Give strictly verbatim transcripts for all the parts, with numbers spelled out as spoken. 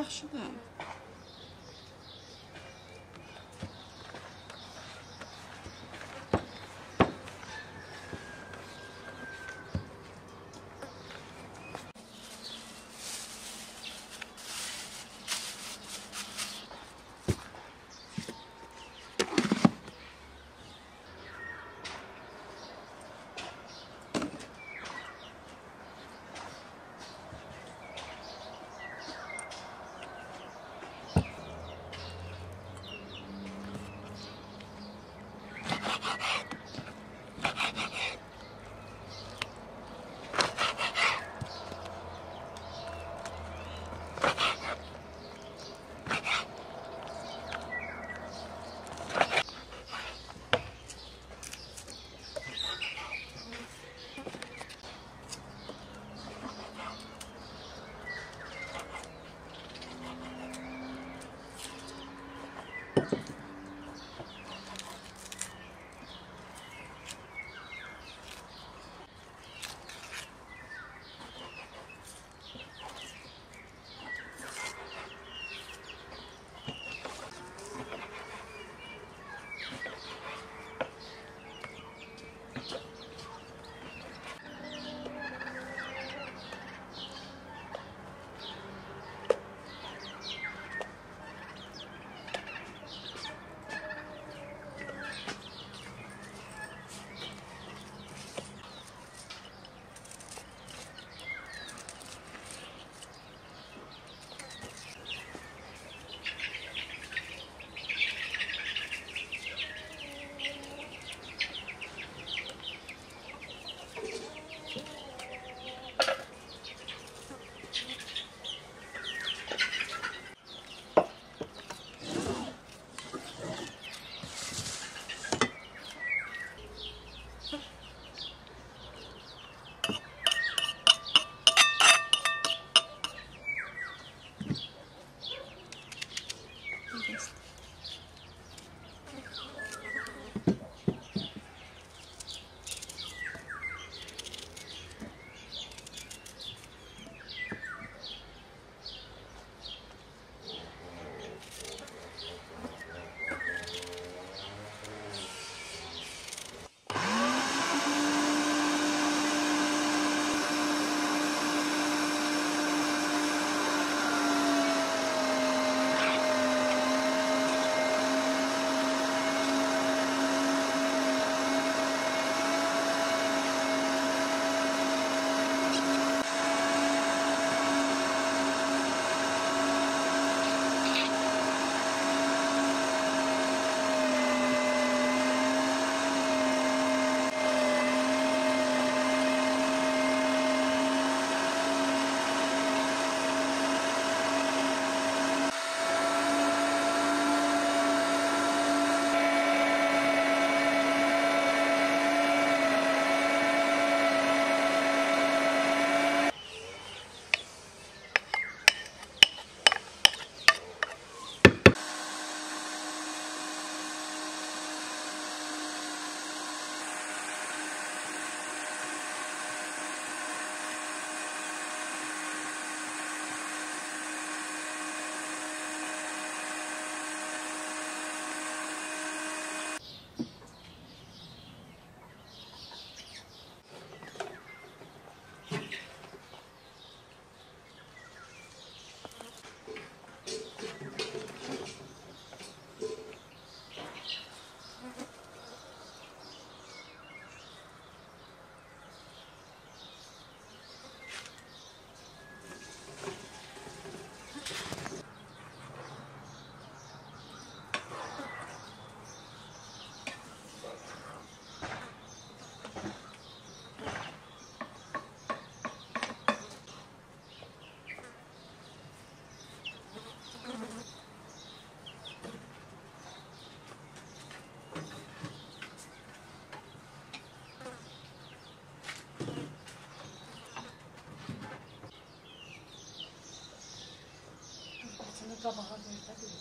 yaxşıdır. Kabağa böyle değil.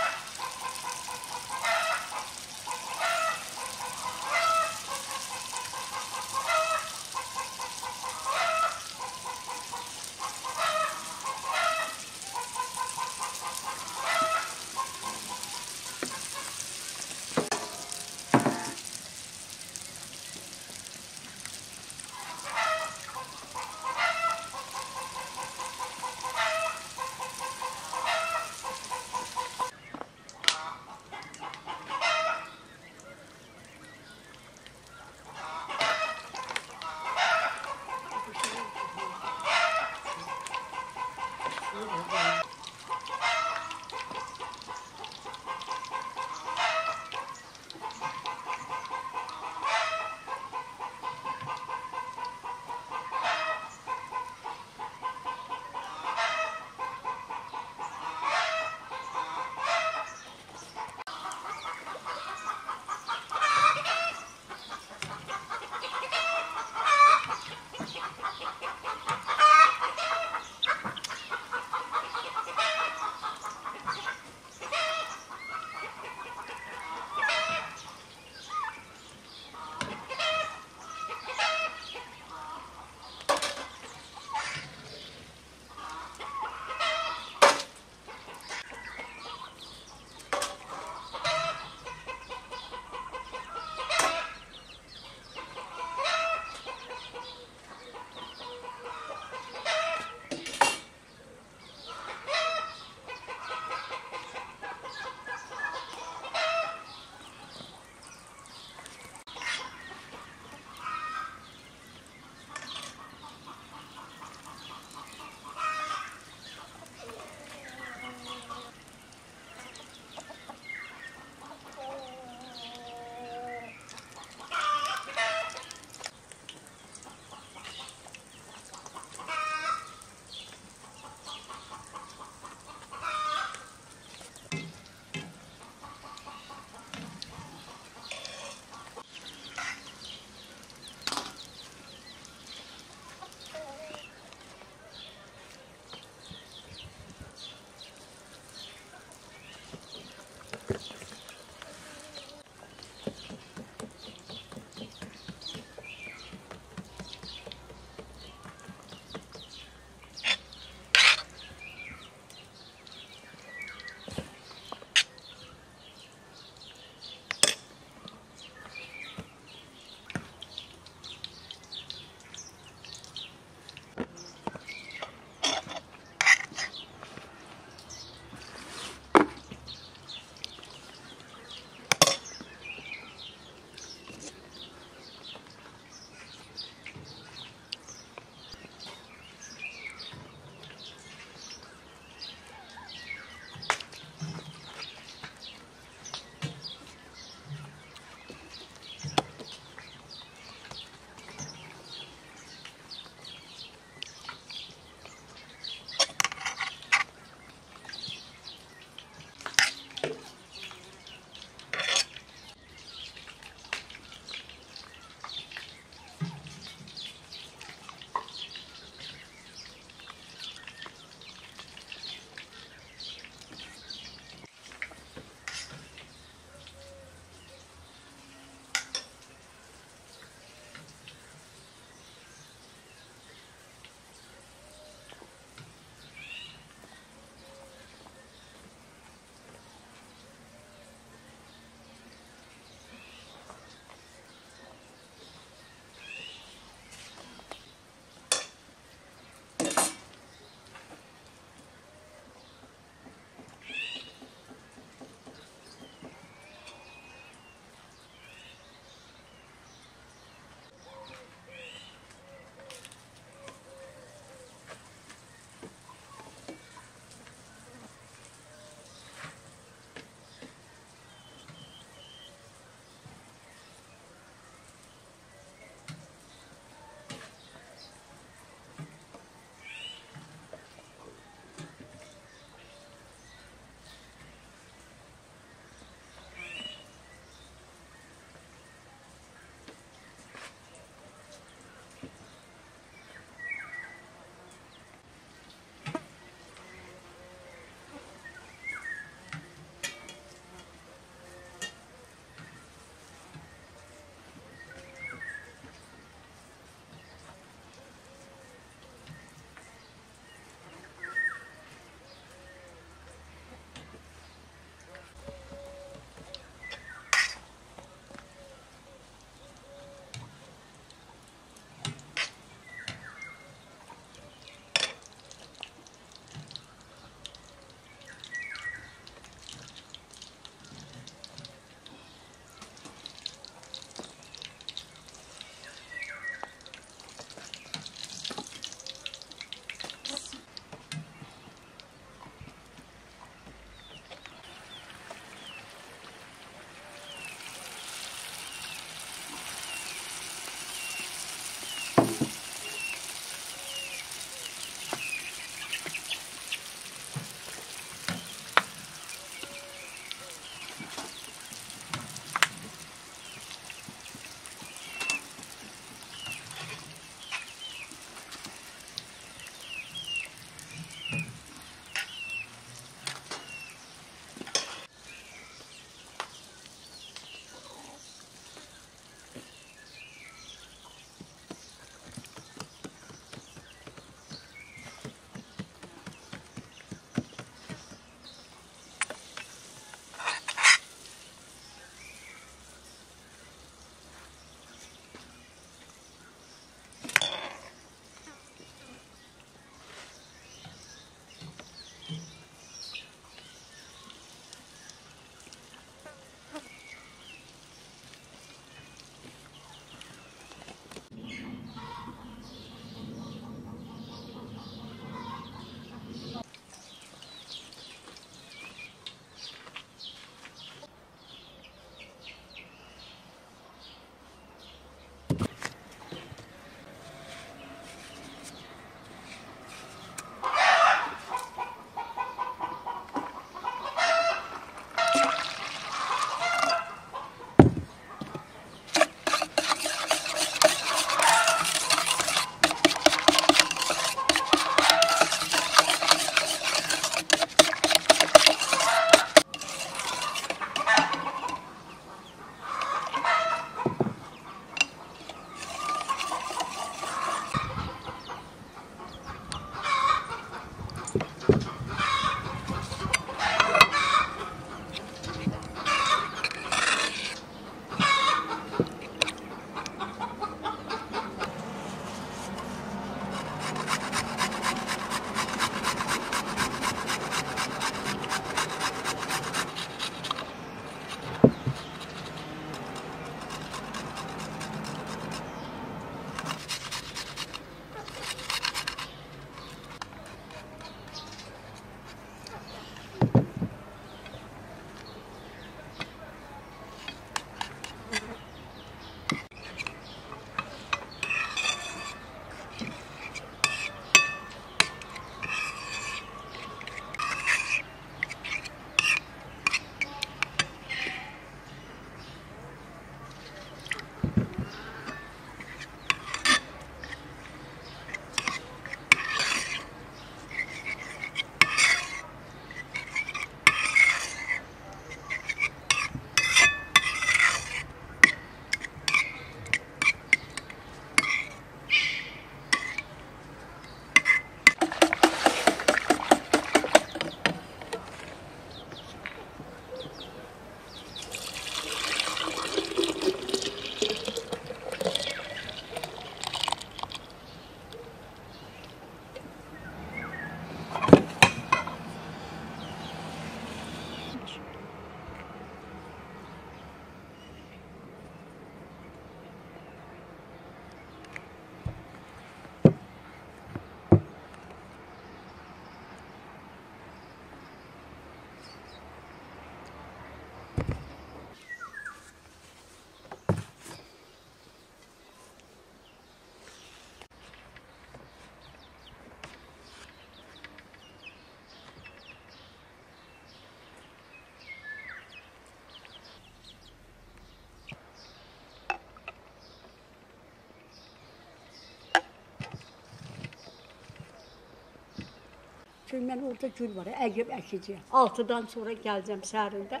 Çünki mən orada gül var, əqib əkiciyəm. Altıdan sonra gələcəm səhərində.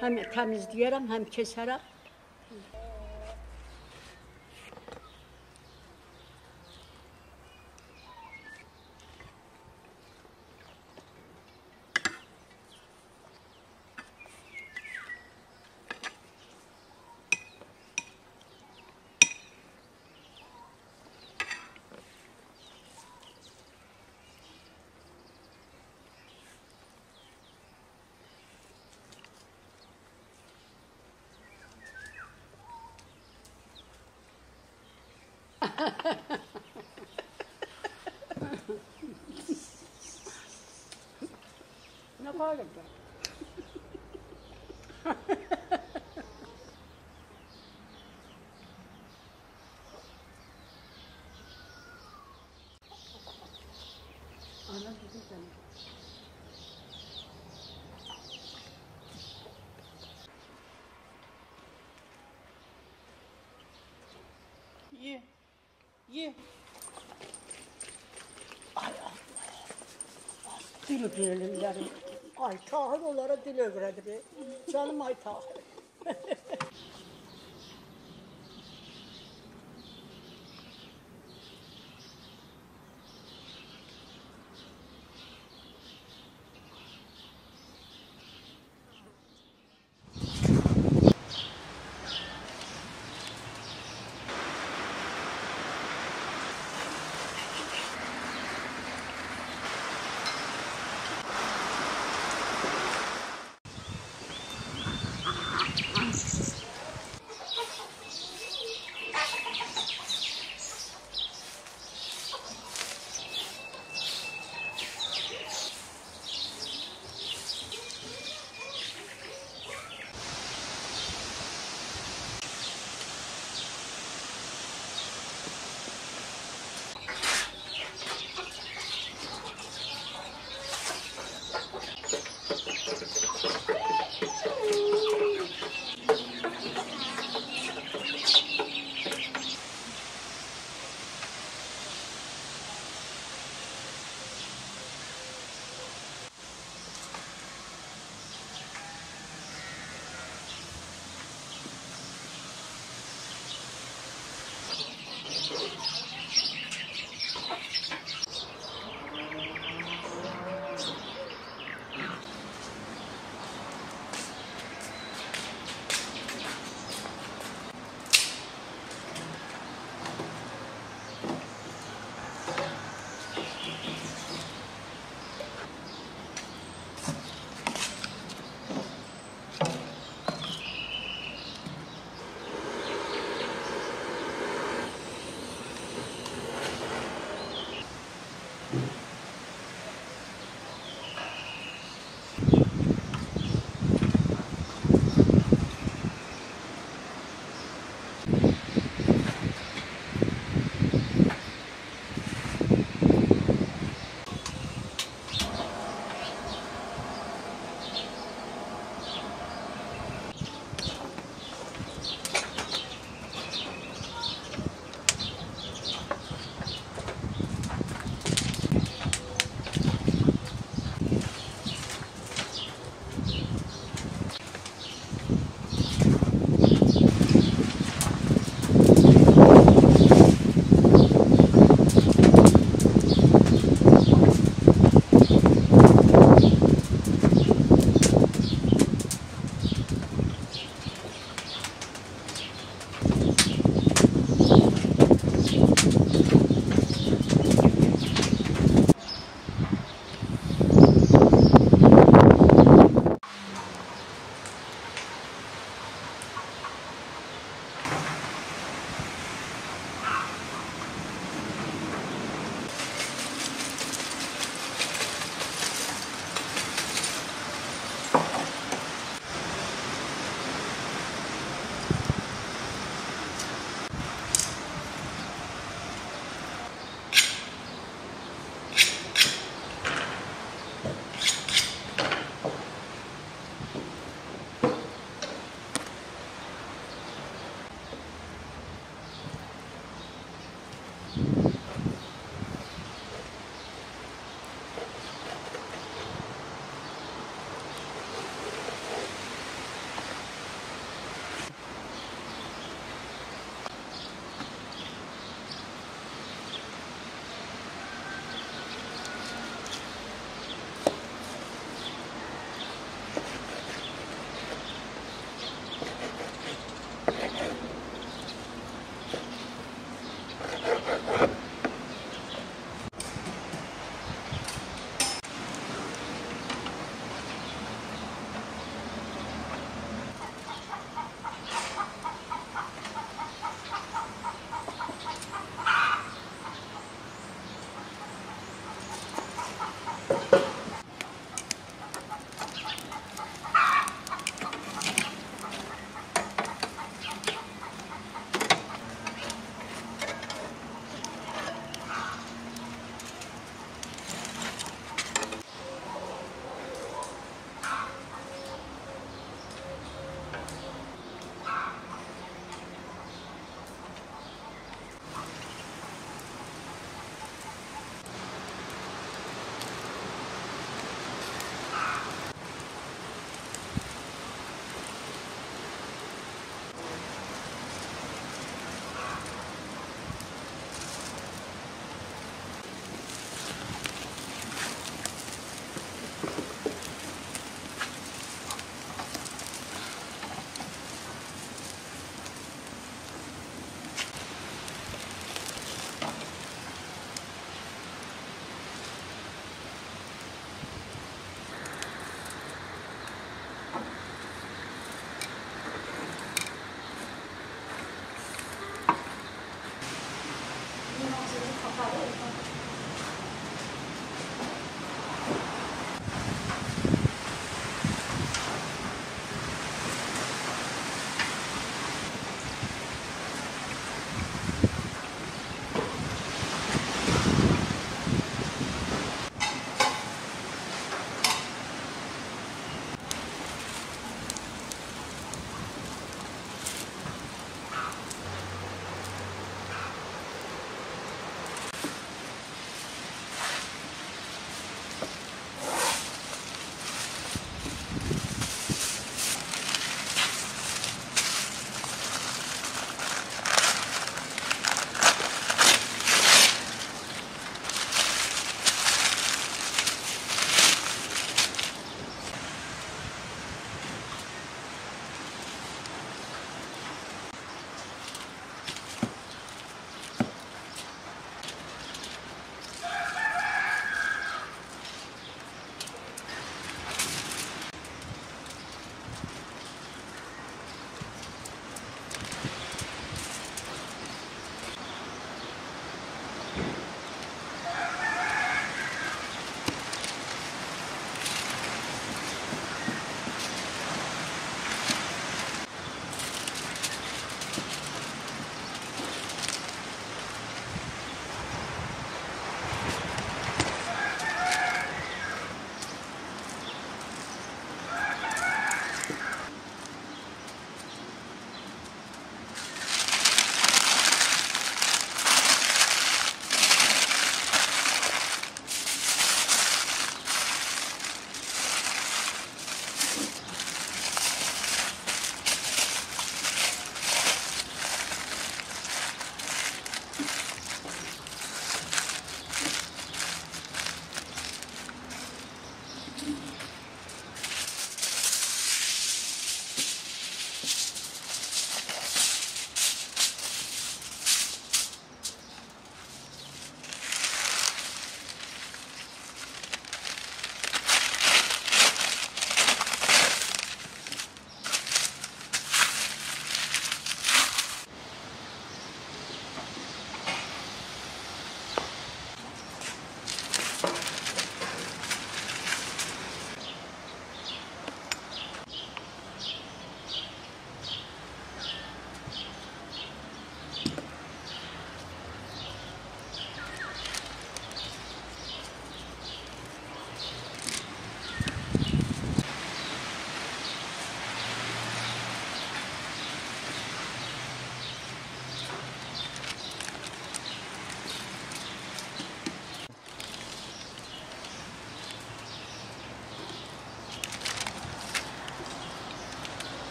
Həm təmizləyərəm, həm kesərəm. Ne var ya? Ana güzel. Ye. Ye. Ay Allah. Dil dilimlerim. Ay Tahir onlara dil övrədir. Canım ay Tahir.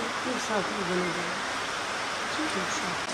bir saat uygulayacağım. Çünkü bir saat.